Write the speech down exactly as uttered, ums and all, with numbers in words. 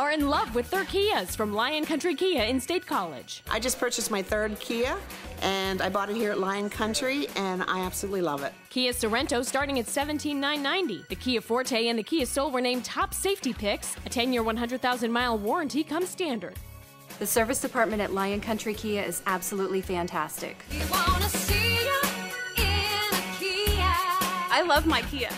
are in love with their Kias from Lion Country Kia in State College. I just purchased my third Kia, and I bought it here at Lion Country, and I absolutely love it. Kia Sorento starting at seventeen thousand nine hundred ninety dollars. The Kia Forte and the Kia Soul were named top safety picks. A ten-year, one hundred thousand mile warranty comes standard. The service department at Lion Country Kia is absolutely fantastic. I love my Kia.